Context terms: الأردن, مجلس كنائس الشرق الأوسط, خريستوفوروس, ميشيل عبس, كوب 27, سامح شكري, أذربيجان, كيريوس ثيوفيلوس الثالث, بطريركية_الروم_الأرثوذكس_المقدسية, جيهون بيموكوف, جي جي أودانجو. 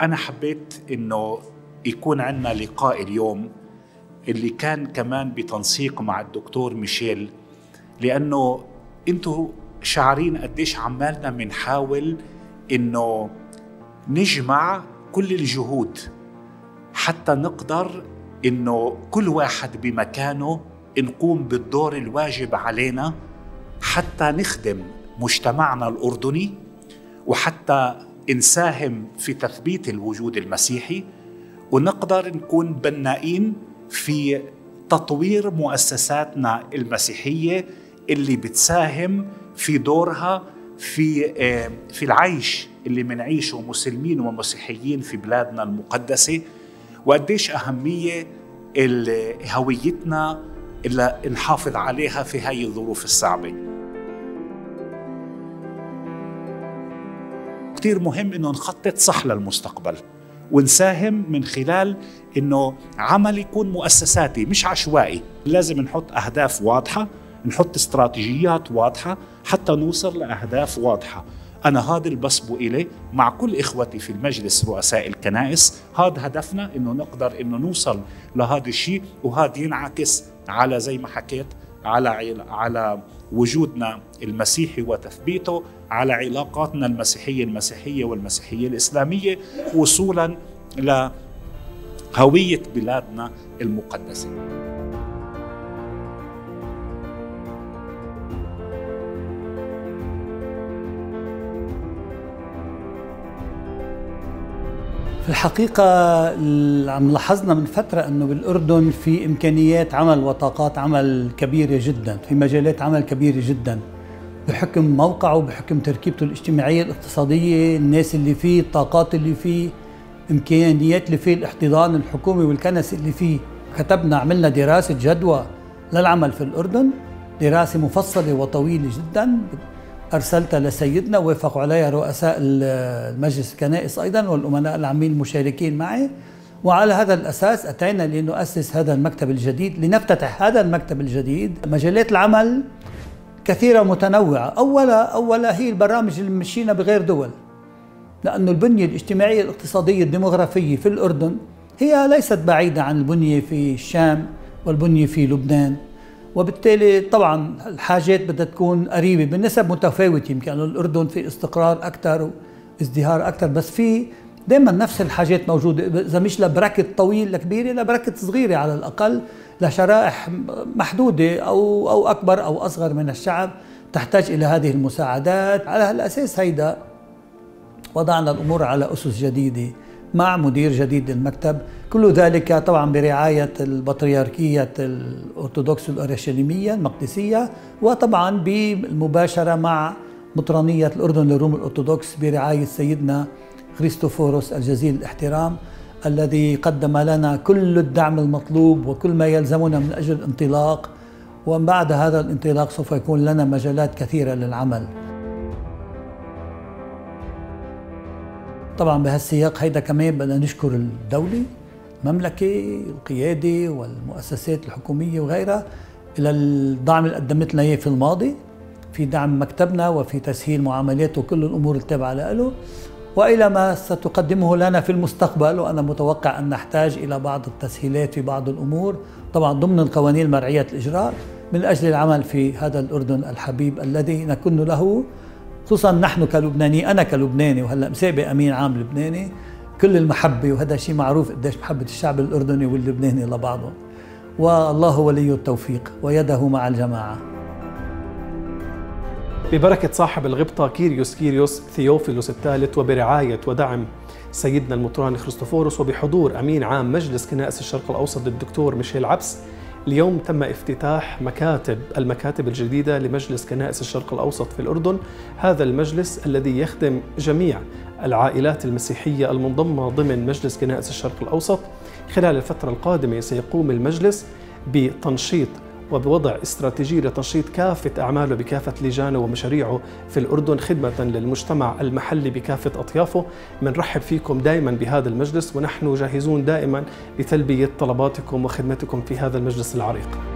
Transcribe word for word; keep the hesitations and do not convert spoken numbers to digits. أنا حبيت إنه يكون عندنا لقاء اليوم اللي كان كمان بتنسيق مع الدكتور ميشيل، لأنه أنتوا شاعرين قديش عمالنا بنحاول إنه نجمع كل الجهود حتى نقدر إنه كل واحد بمكانه نقوم بالدور الواجب علينا حتى نخدم مجتمعنا الأردني، وحتى نساهم في تثبيت الوجود المسيحي، ونقدر نكون بنائين في تطوير مؤسساتنا المسيحية اللي بتساهم في دورها في في العيش اللي بنعيشه مسلمين ومسيحيين في بلادنا المقدسة. وقديش أهمية هويتنا اللي نحافظ عليها في هاي الظروف الصعبة. كتير مهم إنه نخطط صح للمستقبل ونساهم من خلال إنه عمل يكون مؤسساتي مش عشوائي. لازم نحط أهداف واضحة، نحط استراتيجيات واضحة حتى نوصل لأهداف واضحة. أنا هذا اللي بصبوا إليه مع كل إخوتي في المجلس رؤساء الكنائس، هذا هدفنا إنه نقدر إنه نوصل لهذا الشيء، وهذا ينعكس على زي ما حكيت على على وجودنا المسيحي وتثبيته، على علاقاتنا المسيحية المسيحية والمسيحية الإسلامية، وصولا لهوية بلادنا المقدسة. في الحقيقة عم لاحظنا من فترة أنه بالأردن في إمكانيات عمل وطاقات عمل كبيرة جدا في مجالات عمل كبيرة جدا بحكم موقعه وبحكم تركيبته الاجتماعية الاقتصادية، الناس اللي فيه، الطاقات اللي فيه، إمكانيات اللي فيه، الاحتضان الحكومي والكنسي اللي فيه. كتبنا عملنا دراسة جدوى للعمل في الأردن، دراسة مفصلة وطويلة جدا، أرسلتها لسيدنا ووافقوا عليها رؤساء المجلس الكنائس أيضاً والأمناء العامين المشاركين معي، وعلى هذا الأساس أتينا لنؤسس هذا المكتب الجديد، لنفتتح هذا المكتب الجديد. مجالات العمل كثيرة متنوعة. أولها أولها هي البرامج اللي مشينا بغير دول، لأنه البنية الاجتماعية الاقتصادية الديمغرافية في الأردن هي ليست بعيدة عن البنية في الشام والبنية في لبنان، وبالتالي طبعا الحاجات بدها تكون قريبه بالنسب متفاوته. يمكن انه الاردن في استقرار اكثر وازدهار اكثر، بس في دائما نفس الحاجات موجوده، اذا مش لبركه طويل لكبيره لبركه صغيره على الاقل، لشرائح محدوده او او اكبر او اصغر من الشعب تحتاج الى هذه المساعدات. على هالاساس هيدا وضعنا الامور على اسس جديده مع مدير جديد للمكتب، كل ذلك طبعا برعاية البطريركية الأرثوذكس الأورشليمية المقدسية، وطبعا بالمباشرة مع مطرانية الأردن للروم الأرثوذكس برعاية سيدنا خريستوفوروس الجزيل الاحترام، الذي قدم لنا كل الدعم المطلوب وكل ما يلزمنا من أجل الانطلاق، وبعد هذا الانطلاق سوف يكون لنا مجالات كثيرة للعمل. طبعا بهالسياق هيدا كمان بدنا نشكر الدولة، المملكة، القيادة والمؤسسات الحكومية وغيرها إلى الدعم اللي قدمت لنا إياه في الماضي، في دعم مكتبنا وفي تسهيل معاملاته وكل الأمور التابعة له، وإلى ما ستقدمه لنا في المستقبل. وأنا متوقع أن نحتاج إلى بعض التسهيلات في بعض الأمور طبعا ضمن القوانين المرعية الإجراء، من أجل العمل في هذا الأردن الحبيب الذي نكن له، خصوصا نحن كلبناني، أنا كلبناني وهلأ مسابق أمين عام لبناني، كل المحبة، وهذا شيء معروف قديش محبة الشعب الأردني واللبناني لبعضهم، والله ولي التوفيق ويده مع الجماعة. ببركة صاحب الغبطة كيريوس كيريوس ثيوفيلوس الثالث، وبرعاية ودعم سيدنا المطران خريستوفوروس، وبحضور أمين عام مجلس كنائس الشرق الأوسط الدكتور ميشيل عبس، اليوم تم افتتاح مكاتب المكاتب الجديدة لمجلس كنائس الشرق الأوسط في الأردن. هذا المجلس الذي يخدم جميع العائلات المسيحية المنضمة ضمن مجلس كنائس الشرق الأوسط. خلال الفترة القادمة سيقوم المجلس بتنشيط وبوضع استراتيجية لتنشيط كافة أعماله بكافة لجانه ومشاريعه في الأردن، خدمة للمجتمع المحلي بكافة أطيافه. منرحب فيكم دائما بهذا المجلس، ونحن جاهزون دائما لتلبية طلباتكم وخدمتكم في هذا المجلس العريق.